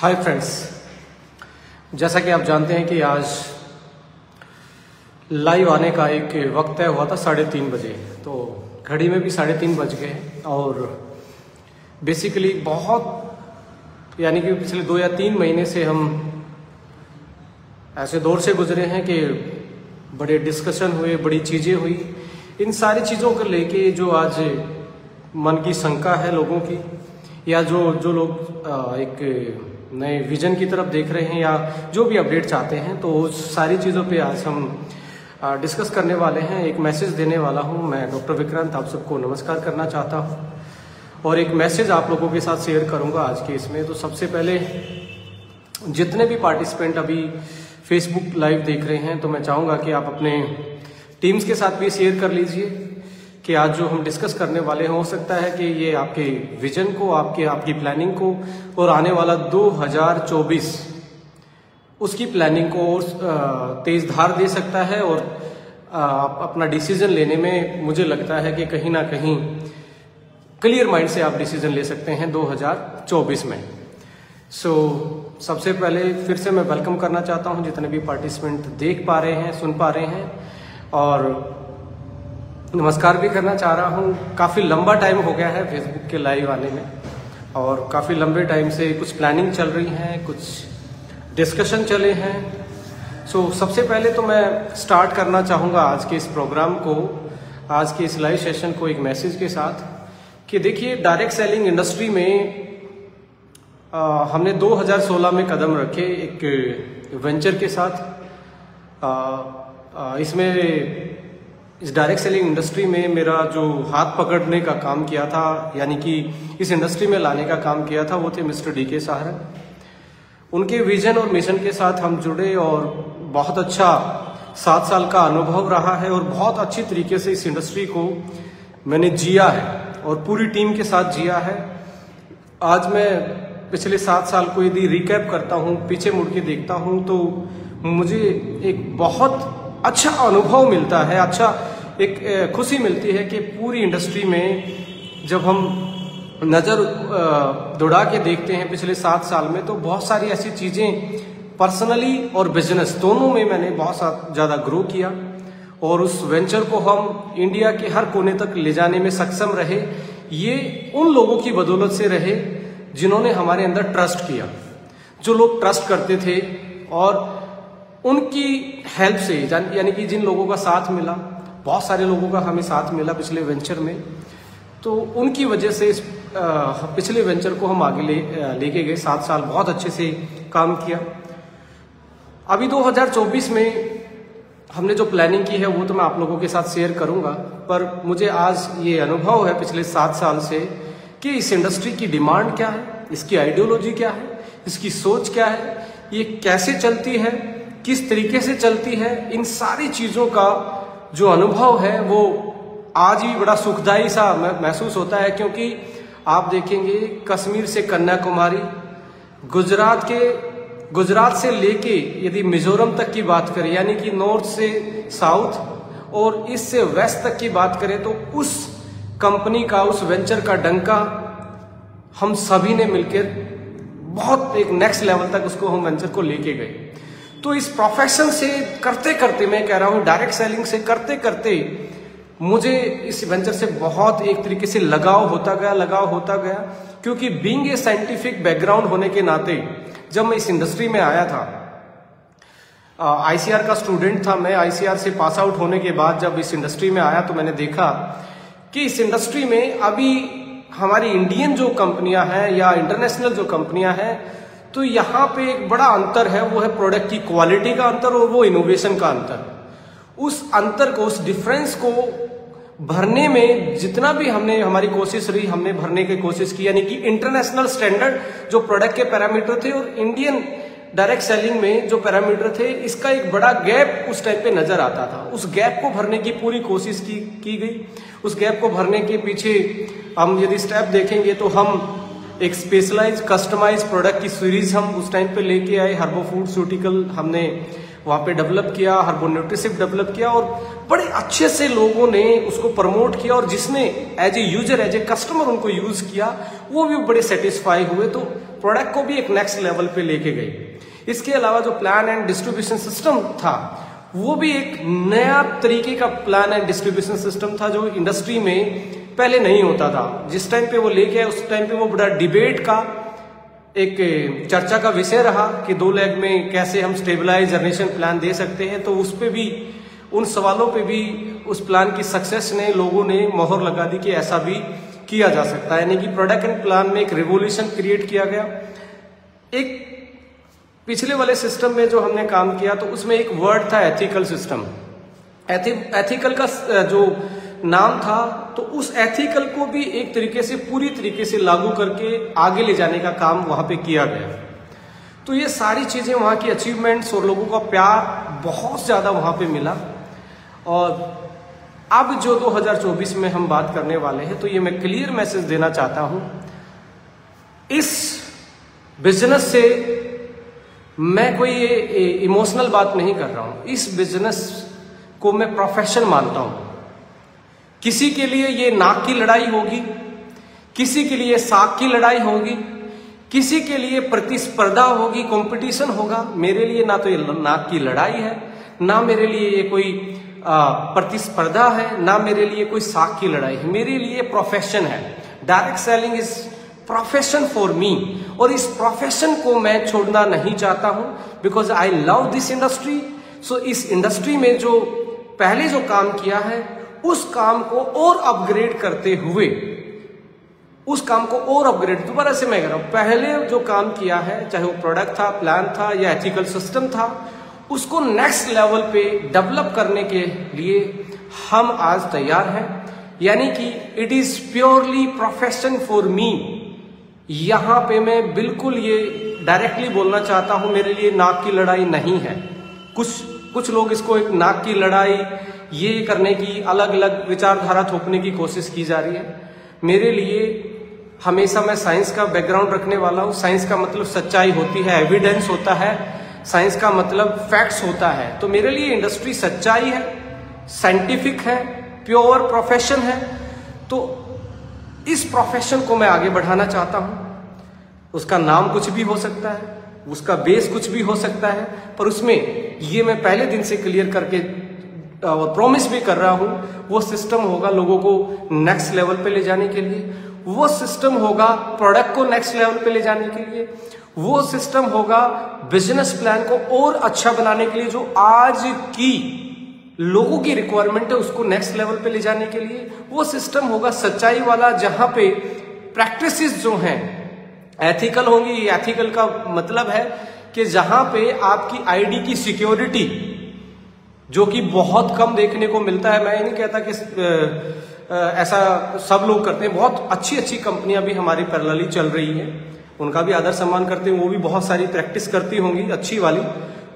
Hi friends, जैसा कि आप जानते हैं कि आज लाइव आने का एक वक्त तय हुआ था 3:30 बजे, तो घड़ी में भी 3:30 बज गए। और बेसिकली बहुत यानी कि पिछले 2 या 3 महीने से हम ऐसे दौर से गुजरे हैं कि बड़े डिस्कशन हुए, बड़ी चीज़ें हुई। इन सारी चीज़ों को लेके जो आज मन की शंका है लोगों की, या जो लोग एक नए विजन की तरफ देख रहे हैं, या जो भी अपडेट चाहते हैं, तो उस सारी चीज़ों पे आज हम डिस्कस करने वाले हैं। एक मैसेज देने वाला हूं मैं, डॉक्टर विक्रांत, आप सबको नमस्कार करना चाहता हूं और एक मैसेज आप लोगों के साथ शेयर करूंगा आज के इसमें। तो सबसे पहले जितने भी पार्टिसिपेंट अभी फेसबुक लाइव देख रहे हैं, तो मैं चाहूँगा कि आप अपने टीम्स के साथ भी शेयर कर लीजिए कि आज जो हम डिस्कस करने वाले हैं, हो सकता है कि ये आपके विजन को, आपकी प्लानिंग को और आने वाला 2024 उसकी प्लानिंग को और तेज धार दे सकता है। और आप अपना डिसीजन लेने में मुझे लगता है कि कहीं ना कहीं क्लियर माइंड से आप डिसीजन ले सकते हैं 2024 में। सो सबसे पहले फिर से मैं वेलकम करना चाहता हूं जितने भी पार्टिसिपेंट देख पा रहे हैं, सुन पा रहे हैं, और नमस्कार भी करना चाह रहा हूँ। काफ़ी लंबा टाइम हो गया है फेसबुक के लाइव आने में, और काफ़ी लंबे टाइम से कुछ प्लानिंग चल रही है, कुछ डिस्कशन चले हैं। सो सबसे पहले तो मैं स्टार्ट करना चाहूँगा आज के इस प्रोग्राम को, आज के इस लाइव सेशन को एक मैसेज के साथ कि देखिए, डायरेक्ट सेलिंग इंडस्ट्री में हमने 2016 में कदम रखे एक वेंचर के साथ। इस डायरेक्ट सेलिंग इंडस्ट्री में मेरा जो हाथ पकड़ने का काम किया था, यानी कि इस इंडस्ट्री में लाने का काम किया था, वो थे मिस्टर DK सहारन। उनके विजन और मिशन के साथ हम जुड़े और बहुत अच्छा 7 साल का अनुभव रहा है और बहुत अच्छी तरीके से इस इंडस्ट्री को मैंने जिया है और पूरी टीम के साथ जिया है। आज मैं पिछले 7 साल को यदि रिकैप करता हूँ, पीछे मुड़ के देखता हूँ, तो मुझे एक बहुत अच्छा अनुभव मिलता है, अच्छा एक खुशी मिलती है कि पूरी इंडस्ट्री में जब हम नज़र दौड़ा के देखते हैं पिछले 7 साल में, तो बहुत सारी ऐसी चीज़ें पर्सनली और बिजनेस दोनों में मैंने बहुत ज़्यादा ग्रो किया और उस वेंचर को हम इंडिया के हर कोने तक ले जाने में सक्षम रहे। ये उन लोगों की बदौलत से रहे जिन्होंने हमारे अंदर ट्रस्ट किया। जो लोग ट्रस्ट करते थे और उनकी हेल्प से, यानी कि जिन लोगों का साथ मिला, बहुत सारे लोगों का हमें साथ मिला पिछले वेंचर में, तो उनकी वजह से इस पिछले वेंचर को हम आगे लेके गए। 7 साल बहुत अच्छे से काम किया। अभी 2024 में हमने जो प्लानिंग की है वो तो मैं आप लोगों के साथ शेयर करूंगा, पर मुझे आज ये अनुभव है पिछले 7 साल से कि इस इंडस्ट्री की डिमांड क्या है, इसकी आइडियोलॉजी क्या है, इसकी सोच क्या है, ये कैसे चलती है, किस तरीके से चलती है। इन सारी चीज़ों का जो अनुभव है वो आज भी बड़ा सुखदायी सा महसूस होता है, क्योंकि आप देखेंगे कश्मीर से कन्याकुमारी, गुजरात से लेके यदि मिजोरम तक की बात करें, यानी कि नॉर्थ से साउथ और ईस्ट से वेस्ट तक की बात करें, तो उस कंपनी का, उस वेंचर का डंका हम सभी ने मिलकर बहुत एक नेक्स्ट लेवल तक उसको, हम वेंचर को लेके गए। तो इस प्रोफेशन से करते करते, मैं कह रहा हूँ डायरेक्ट सेलिंग से करते करते, मुझे इस वेंचर से बहुत एक तरीके से लगाव होता गया, क्योंकि बीइंग ए साइंटिफिक बैकग्राउंड होने के नाते जब मैं इस इंडस्ट्री में आया था, ICR का स्टूडेंट था मैं, ICR से पास आउट होने के बाद जब इस इंडस्ट्री में आया, तो मैंने देखा कि इस इंडस्ट्री में अभी हमारी इंडियन जो कंपनियाँ हैं या इंटरनेशनल जो कंपनियाँ हैं, तो यहाँ पे एक बड़ा अंतर है। वो है प्रोडक्ट की क्वालिटी का अंतर और वो इनोवेशन का अंतर। उस अंतर को, उस डिफरेंस को भरने में जितना भी हमारी कोशिश रही, हमने भरने की कोशिश की, यानी कि इंटरनेशनल स्टैंडर्ड जो प्रोडक्ट के पैरामीटर थे और इंडियन डायरेक्ट सेलिंग में जो पैरामीटर थे, इसका एक बड़ा गैप उस टाइम पे नजर आता था। उस गैप को भरने की पूरी कोशिश की गई। उस गैप को भरने के पीछे हम यदि स्टेप देखेंगे तो हम एक स्पेशलाइज कस्टमाइज प्रोडक्ट की सीरीज हम उस टाइम पे लेके आए। हर्बो फूड्स्यूटिकल हमने वहाँ पे डेवलप किया, हर्बो न्यूट्रिसिव डेवलप किया और बड़े अच्छे से लोगों ने उसको प्रमोट किया और जिसने as a user as a customer उनको यूज किया वो भी बड़े सेटिस्फाई हुए, तो प्रोडक्ट को भी एक नेक्स्ट लेवल पे लेके गई। इसके अलावा जो प्लान एंड डिस्ट्रीब्यूशन सिस्टम था वो भी एक नया तरीके का प्लान एंड डिस्ट्रीब्यूशन सिस्टम था जो इंडस्ट्री में पहले नहीं होता था। जिस टाइम पे वो लेके आए उस टाइम पे वो बड़ा डिबेट का एक चर्चा का विषय रहा कि दो लेग में कैसे हम स्टेबलाइज जनरेशन प्लान दे सकते हैं, तो उस पे भी उन सवालों पे भी उस प्लान की सक्सेस ने लोगों ने मोहर लगा दी कि ऐसा भी किया जा सकता है। यानी कि प्रोडक्ट एंड प्लान में एक रिवोल्यूशन क्रिएट किया गया। एक पिछले वाले सिस्टम में जो हमने काम किया तो उसमें एक वर्ड था एथिकल सिस्टम, एथिकल का जो नाम था, तो उस एथिकल को भी एक तरीके से पूरी तरीके से लागू करके आगे ले जाने का काम वहां पे किया गया। तो ये सारी चीजें वहां की अचीवमेंट्स और लोगों का प्यार बहुत ज्यादा वहां पे मिला। और अब जो 2024 में हम बात करने वाले हैं तो ये मैं क्लियर मैसेज देना चाहता हूं, इस बिजनेस से मैं कोई इमोशनल बात नहीं कर रहा हूं, इस बिजनेस को मैं प्रोफेशन मानता हूं। किसी के लिए ये नाक की लड़ाई होगी, किसी के लिए साख की लड़ाई होगी, किसी के लिए प्रतिस्पर्धा होगी, कंपटीशन होगा। मेरे लिए ना तो ये नाक की लड़ाई है, ना मेरे लिए ये कोई प्रतिस्पर्धा है, ना मेरे लिए कोई साख की लड़ाई है। मेरे लिए प्रोफेशन है। Direct selling is profession for me और इस प्रोफेशन को मैं छोड़ना नहीं चाहता हूं because I love this industry. So इस इंडस्ट्री में जो पहले जो काम किया है उस काम को और अपग्रेड करते हुए, उस काम को और अपग्रेड दोबारा से मैं कह रहा हूं, पहले जो काम किया है चाहे वो प्रोडक्ट था, प्लान था या एथिकल सिस्टम था, उसको नेक्स्ट लेवल पे डेवलप करने के लिए हम आज तैयार हैं। यानी कि it is purely profession for me. यहां पे मैं बिल्कुल ये डायरेक्टली बोलना चाहता हूं, मेरे लिए नाक की लड़ाई नहीं है। कुछ लोग इसको एक नाक की लड़ाई ये करने की अलग अलग विचारधारा थोपने की कोशिश की जा रही है। मेरे लिए हमेशा मैं साइंस का बैकग्राउंड रखने वाला हूं। साइंस का मतलब सच्चाई होती है, एविडेंस होता है, साइंस का मतलब फैक्ट्स होता है। तो मेरे लिए इंडस्ट्री सच्चाई है, साइंटिफिक है, प्योर प्रोफेशन है। तो इस प्रोफेशन को मैं आगे बढ़ाना चाहता हूं। उसका नाम कुछ भी हो सकता है, उसका बेस कुछ भी हो सकता है, पर उसमें ये मैं पहले दिन से क्लियर करके प्रॉमिस भी कर रहा हूं, वो सिस्टम होगा लोगों को नेक्स्ट लेवल पे ले जाने के लिए, वो सिस्टम होगा प्रोडक्ट को नेक्स्ट लेवल पे ले जाने के लिए, वो सिस्टम होगा बिजनेस प्लान को और अच्छा बनाने के लिए, जो आज की लोगों की रिक्वायरमेंट है उसको नेक्स्ट लेवल पे ले जाने के लिए, वो सिस्टम होगा सच्चाई वाला, जहां पे प्रैक्टिसेस जो हैं एथिकल होंगी। एथिकल का मतलब है कि जहां पे आपकी आईडी की सिक्योरिटी, जो कि बहुत कम देखने को मिलता है, मैं नहीं कहता कि ऐसा सब लोग करते हैं, बहुत अच्छी अच्छी कंपनियां भी हमारी पैरेलली चल रही हैं, उनका भी आदर सम्मान करते हैं, वो भी बहुत सारी प्रैक्टिस करती होंगी अच्छी वाली,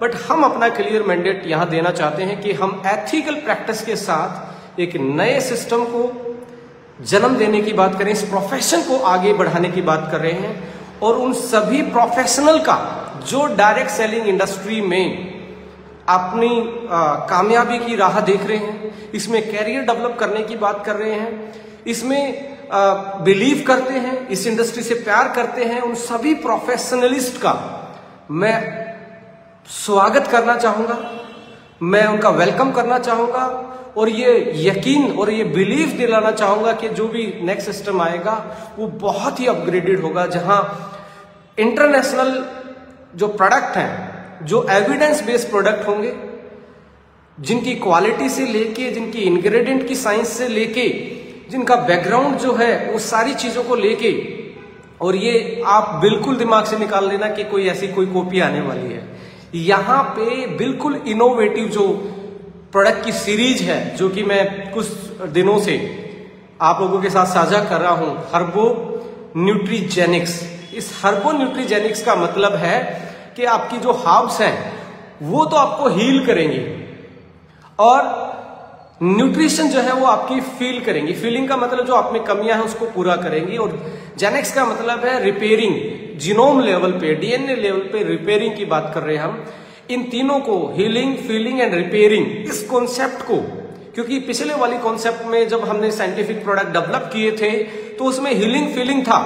बट हम अपना क्लियर मैंडेट यहां देना चाहते हैं कि हम एथिकल प्रैक्टिस के साथ एक नए सिस्टम को जन्म देने की बात करें, इस प्रोफेशन को आगे बढ़ाने की बात कर रहे हैं। और उन सभी प्रोफेशनल का जो डायरेक्ट सेलिंग इंडस्ट्री में अपनी कामयाबी की राह देख रहे हैं, इसमें कैरियर डेवलप करने की बात कर रहे हैं, इसमें बिलीव करते हैं, इस इंडस्ट्री से प्यार करते हैं, उन सभी प्रोफेशनलिस्ट का मैं स्वागत करना चाहूंगा, मैं उनका वेलकम करना चाहूंगा और ये यकीन और ये बिलीव दिलाना चाहूंगा कि जो भी नेक्स्ट सिस्टम आएगा वो बहुत ही अपग्रेडेड होगा, जहां इंटरनेशनल जो प्रोडक्ट हैं, जो एविडेंस बेस्ड प्रोडक्ट होंगे, जिनकी क्वालिटी से लेके, जिनकी इंग्रेडिएंट की साइंस से लेके, जिनका बैकग्राउंड जो है वो सारी चीजों को लेके। और ये आप बिल्कुल दिमाग से निकाल लेना कि कोई ऐसी कोई कॉपी आने वाली है। यहां पे बिल्कुल इनोवेटिव जो प्रोडक्ट की सीरीज है, जो कि मैं कुछ दिनों से आप लोगों के साथ साझा कर रहा हूं, हर्बो न्यूट्रीजेनिक्स। इस हर्बो न्यूट्रीजेनिक्स का मतलब है कि आपकी जो हर्ब्स हैं वो तो आपको हील करेंगे और न्यूट्रिशन जो है वो आपकी फील करेंगी। फीलिंग का मतलब जो आप में कमियां हैं उसको पूरा करेंगी और जेनेक्स का मतलब है रिपेयरिंग, जीनोम लेवल पे, डीएनए लेवल पे रिपेयरिंग की बात कर रहे हैं हम। इन तीनों को हीलिंग, फीलिंग एंड रिपेयरिंग, इस कॉन्सेप्ट को, क्योंकि पिछले वाली कॉन्सेप्ट में जब हमने साइंटिफिक प्रोडक्ट डेवलप किए थे तो उसमें हीलिंग फीलिंग था,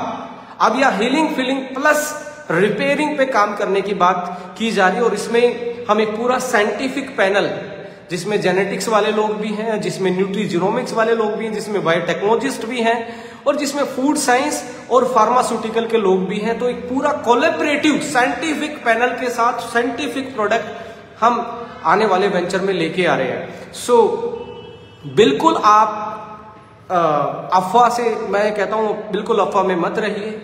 अब यह हीलिंग फीलिंग प्लस रिपेयरिंग पे काम करने की बात की जा रही है। और इसमें हम एक पूरा साइंटिफिक पैनल, जिसमें जेनेटिक्स वाले लोग भी हैं, जिसमें न्यूट्रीजिनोमिक्स वाले लोग भी हैं, जिसमें बायोटेक्नोलॉजिस्ट भी हैं और जिसमें फूड साइंस और फार्मास्यूटिकल के लोग भी हैं, तो एक पूरा कोलैबोरेटिव साइंटिफिक पैनल के साथ साइंटिफिक प्रोडक्ट हम आने वाले वेंचर में लेके आ रहे हैं। सो बिल्कुल आप अफवाह से, मैं कहता हूं बिल्कुल अफवाह में मत रहिए।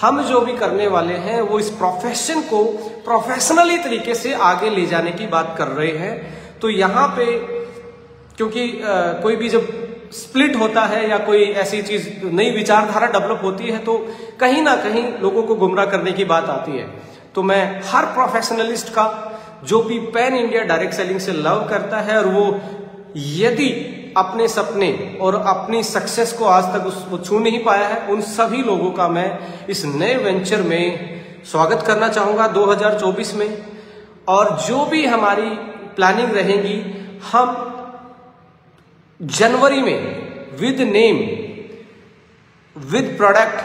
हम जो भी करने वाले हैं वो इस प्रोफेशन को प्रोफेशनली तरीके से आगे ले जाने की बात कर रहे हैं। तो यहाँ पे क्योंकि कोई भी जब स्प्लिट होता है या कोई ऐसी चीज, नई विचारधारा डेवलप होती है तो कहीं ना कहीं लोगों को गुमराह करने की बात आती है। तो मैं हर प्रोफेशनलिस्ट का, जो भी पैन इंडिया डायरेक्ट सेलिंग से लव करता है और वो यदि अपने सपने और अपनी सक्सेस को आज तक उसको छू नहीं पाया है, उन सभी लोगों का मैं इस नए वेंचर में स्वागत करना चाहूंगा 2024 में। और जो भी हमारी प्लानिंग रहेगी, हम जनवरी में with name, with product,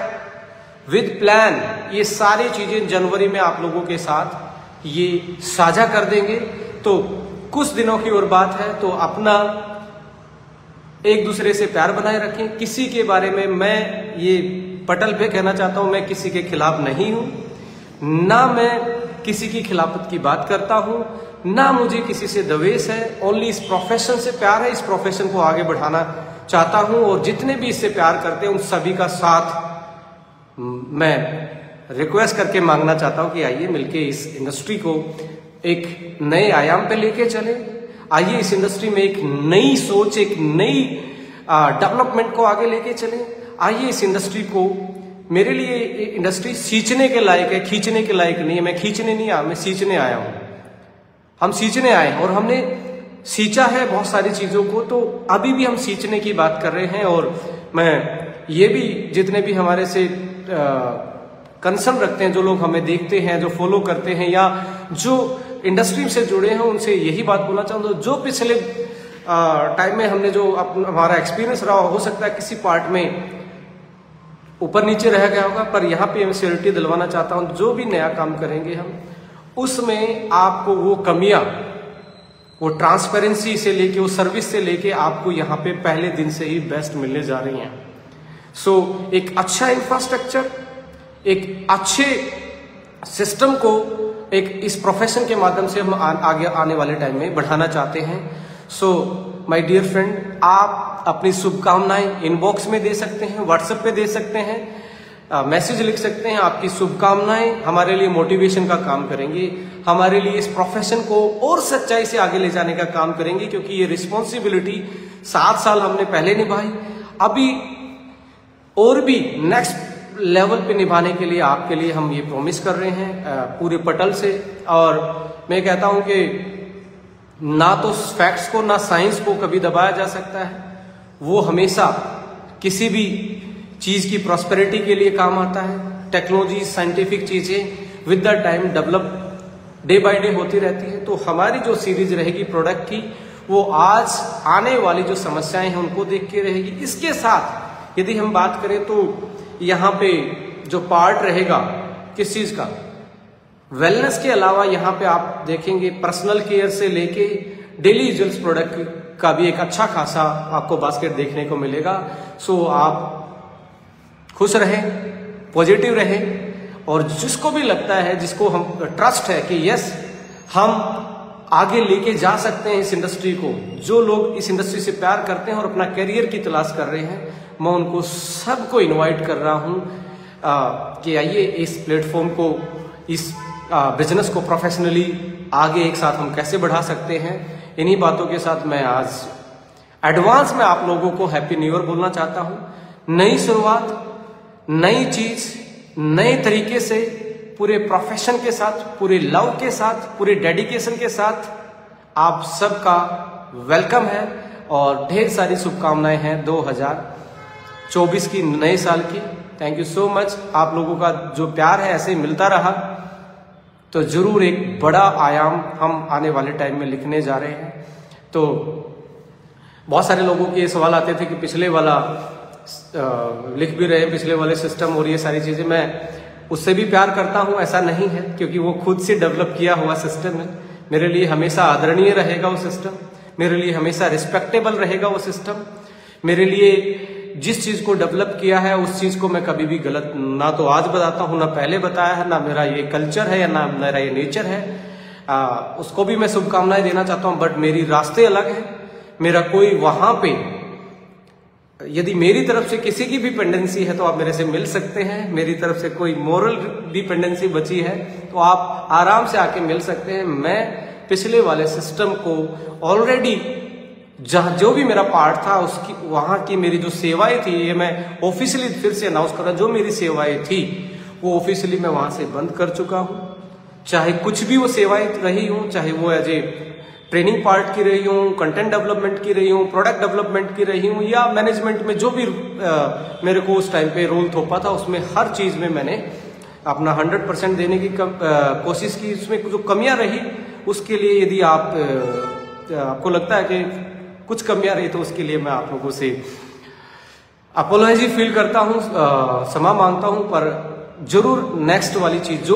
with plan, ये सारी चीजें जनवरी में आप लोगों के साथ ये साझा कर देंगे। तो कुछ दिनों की और बात है, तो अपना एक दूसरे से प्यार बनाए रखें। किसी के बारे में मैं ये पटल पे कहना चाहता हूं, मैं किसी के खिलाफ नहीं हूं, ना मैं किसी की खिलाफत की बात करता हूं, ना मुझे किसी से द्वेष है। ओनली इस प्रोफेशन से प्यार है, इस प्रोफेशन को आगे बढ़ाना चाहता हूं और जितने भी इससे प्यार करते हैं उन सभी का साथ मैं रिक्वेस्ट करके मांगना चाहता हूं कि आइए मिलके इस इंडस्ट्री को एक नए आयाम पे लेके चले। आइए इस इंडस्ट्री में एक नई सोच, एक नई डेवलपमेंट को आगे लेके चले। आइए इस इंडस्ट्री को, मेरे लिए इंडस्ट्री सींचने के लायक है, खींचने के लायक नहीं है। मैं खींचने नहीं आया, मैं सींचने आया हूं। हम सींचने आए और हमने सींचा है बहुत सारी चीजों को, तो अभी भी हम सींचने की बात कर रहे हैं। और मैं ये भी, जितने भी हमारे से कंसर्न रखते हैं, जो लोग हमें देखते हैं, जो फॉलो करते हैं या जो इंडस्ट्री से जुड़े हैं, उनसे यही बात बोलना चाहूँगा, जो पिछले टाइम में हमने जो हमारा एक्सपीरियंस रहा, हो सकता है किसी पार्ट में ऊपर नीचे रह गया होगा, पर यहाँ पे मैं श्योरिटी दिलवाना चाहता हूँ जो भी नया काम करेंगे हम, उसमें आपको वो कमियां, वो ट्रांसपेरेंसी से लेके, वो सर्विस से लेके आपको यहाँ पे पहले दिन से ही बेस्ट मिलने जा रही हैं। सो एक अच्छा इंफ्रास्ट्रक्चर, एक अच्छे सिस्टम को एक इस प्रोफेशन के माध्यम से हम आगे आने वाले टाइम में बढ़ाना चाहते हैं। सो माय डियर फ्रेंड, आप अपनी शुभकामनाएं इनबॉक्स में दे सकते हैं, व्हाट्सएप पे दे सकते हैं, मैसेज लिख सकते हैं। आपकी शुभकामनाएं हमारे लिए मोटिवेशन का काम करेंगे, हमारे लिए इस प्रोफेशन को और सच्चाई से आगे ले जाने का काम करेंगे, क्योंकि ये रिस्पॉन्सिबिलिटी 7 साल हमने पहले निभाई, अभी और भी नेक्स्ट लेवल पे निभाने के लिए आपके लिए हम ये प्रॉमिस कर रहे हैं पूरे पटल से। और मैं कहता हूं कि ना तो फैक्ट्स को ना साइंस को कभी दबाया जा सकता है, वो हमेशा किसी भी चीज की प्रॉस्पेरिटी के लिए काम आता है। टेक्नोलॉजी, साइंटिफिक चीजें with the time develop day by day होती रहती है। तो हमारी जो सीरीज रहेगी प्रोडक्ट की, वो आज आने वाली जो समस्याएं हैं उनको देख के रहेगी। इसके साथ यदि हम बात करें तो यहाँ पे जो पार्ट रहेगा किस चीज का, वेलनेस के अलावा यहाँ पे आप देखेंगे पर्सनल केयर से लेके डेली यूजल्स प्रोडक्ट का भी एक अच्छा खासा आपको बास्केट देखने को मिलेगा। सो आप खुश रहें, पॉजिटिव रहें, और जिसको भी लगता है, जिसको हम ट्रस्ट है कि यस हम आगे लेके जा सकते हैं इस इंडस्ट्री को, जो लोग इस इंडस्ट्री से प्यार करते हैं और अपना करियर की तलाश कर रहे हैं, मैं उनको सबको इनवाइट कर रहा हूं कि आइए इस प्लेटफॉर्म को, इस बिजनेस को प्रोफेशनली आगे एक साथ हम कैसे बढ़ा सकते हैं। इन्हीं बातों के साथ मैं आज एडवांस में आप लोगों को हैप्पी न्यू ईयर बोलना चाहता हूँ। नई शुरुआत, नई चीज, नए तरीके से, पूरे प्रोफेशन के साथ, पूरे लव के साथ, पूरे डेडिकेशन के साथ आप सबका वेलकम है और ढेर सारी शुभकामनाएं हैं 2024 की, नए साल की। थैंक यू सो मच, आप लोगों का जो प्यार है ऐसे ही मिलता रहा। तो जरूर एक बड़ा आयाम हम आने वाले टाइम में लिखने जा रहे हैं। तो बहुत सारे लोगों के ये सवाल आते थे कि पिछले वाला लिख भी रहे हैं, पिछले वाले सिस्टम और ये सारी चीजें, मैं उससे भी प्यार करता हूं, ऐसा नहीं है, क्योंकि वो खुद से डेवलप किया हुआ सिस्टम है। मेरे लिए हमेशा आदरणीय रहेगा वो सिस्टम, मेरे लिए हमेशा रिस्पेक्टेबल रहेगा वो सिस्टम। मेरे लिए जिस चीज को डेवलप किया है उस चीज को मैं कभी भी गलत ना तो आज बताता हूं, ना पहले बताया है, ना मेरा ये कल्चर है, ना मेरा ये नेचर है। उसको भी मैं शुभकामनाएं देना चाहता हूं, बट मेरी रास्ते अलग है। मेरा कोई वहां पे यदि मेरी तरफ से किसी की भी डिपेंडेंसी है तो आप मेरे से मिल सकते हैं। मेरी तरफ से कोई मोरल डिपेंडेंसी बची है तो आप आराम से आके मिल सकते हैं। मैं पिछले वाले सिस्टम को ऑलरेडी जहां जो भी मेरा पार्ट था उसकी वहां की मेरी जो सेवाएं थी, ये मैं ऑफिशियली फिर से अनाउंस कर रहा हूं, जो मेरी सेवाएं थी वो ऑफिशियली मैं वहां से बंद कर चुका हूं। चाहे कुछ भी वो सेवाएं रही हों, चाहे वो एज ए ट्रेनिंग पार्ट की रही हूँ, कंटेंट डेवलपमेंट की रही हूँ, प्रोडक्ट डेवलपमेंट की रही हूँ, या मैनेजमेंट में जो भी मेरे को उस टाइम पे रोल थोपा था उसमें हर चीज में मैंने अपना 100% देने की कोशिश की। उसमें जो कमियां रही उसके लिए यदि आप आपको लगता है कि कुछ कमियां रही तो उसके लिए मैं आप लोगों से अपोलॉजी फील करता हूँ, क्षमा मांगता हूँ। पर जरूर नेक्स्ट वाली चीज जो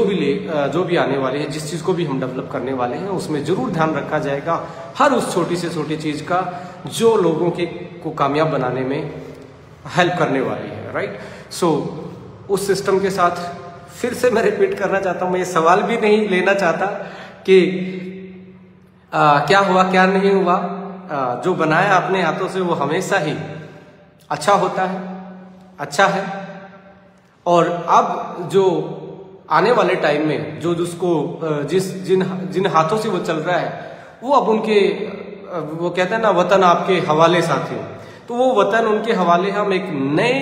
भी आने वाली है, जिस चीज को भी हम डेवलप करने वाले हैं, उसमें जरूर ध्यान रखा जाएगा हर उस छोटी से छोटी चीज का जो लोगों के को कामयाब बनाने में हेल्प करने वाली है। राइट, सो उस सिस्टम के साथ फिर से मैं रिपीट करना चाहता हूं, मैं ये सवाल भी नहीं लेना चाहता कि क्या हुआ क्या नहीं हुआ। जो बनाया अपने हाथों से वो हमेशा ही अच्छा होता है, अच्छा है। और अब जो आने वाले टाइम में जो जिन हाथों से वो चल रहा है वो अब उनके, वो कहते हैं ना, वतन आपके हवाले साथियों, तो वो वतन उनके हवाले हम एक नए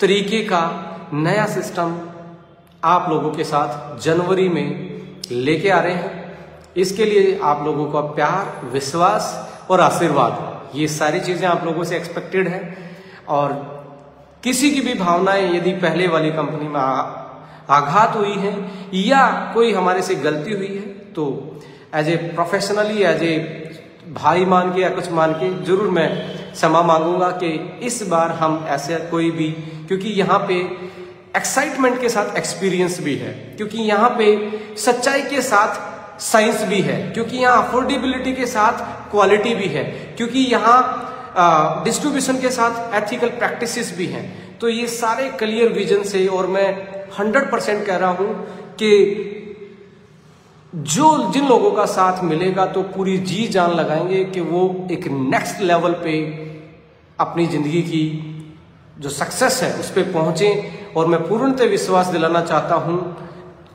तरीके का नया सिस्टम आप लोगों के साथ जनवरी में लेके आ रहे हैं। इसके लिए आप लोगों का प्यार, विश्वास और आशीर्वाद, ये सारी चीजें आप लोगों से एक्सपेक्टेड है। और किसी की भी भावनाएं यदि पहले वाली कंपनी में आघात हुई है या कोई हमारे से गलती हुई है तो as a professionally, as a भाई मान के या कुछ मान के जरूर मैं क्षमा मांगूंगा कि इस बार हम ऐसे कोई भी, क्योंकि यहाँ पे एक्साइटमेंट के साथ एक्सपीरियंस भी है, क्योंकि यहाँ पे सच्चाई के साथ साइंस भी है, क्योंकि यहाँ अफोर्डेबिलिटी के साथ क्वालिटी भी है, क्योंकि यहाँ डिस्ट्रीब्यूशन के साथ एथिकल प्रैक्टिसेस भी हैं। तो ये सारे क्लियर विजन से, और मैं 100% कह रहा हूं कि जिन लोगों का साथ मिलेगा तो पूरी जी जान लगाएंगे कि वो एक नेक्स्ट लेवल पे अपनी जिंदगी की जो सक्सेस है उस पर पहुंचे। और मैं पूर्णतः विश्वास दिलाना चाहता हूं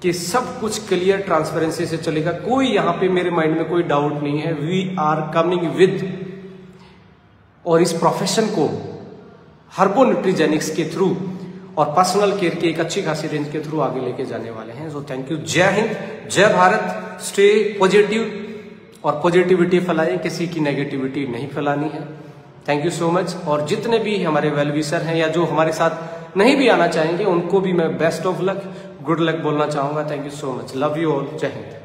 कि सब कुछ क्लियर ट्रांसपेरेंसी से चलेगा। कोई यहाँ पे मेरे माइंड में कोई डाउट नहीं है, वी आर कमिंग विद, और इस प्रोफेशन को हर्बो न्यूट्रीजेनिक्स के थ्रू और पर्सनल केयर के एक अच्छी खासी रेंज के थ्रू आगे लेके जाने वाले हैं। सो थैंक यू, जय हिंद, जय भारत। स्टे पॉजिटिव और पॉजिटिविटी फैलाएं, किसी की नेगेटिविटी नहीं फैलानी है। Thank you so much. और जितने भी हमारे वेलविशर हैं या जो हमारे साथ नहीं भी आना चाहेंगे उनको भी मैं best of luck, good luck बोलना चाहूंगा। Thank you so much, love you all, जय हिंद।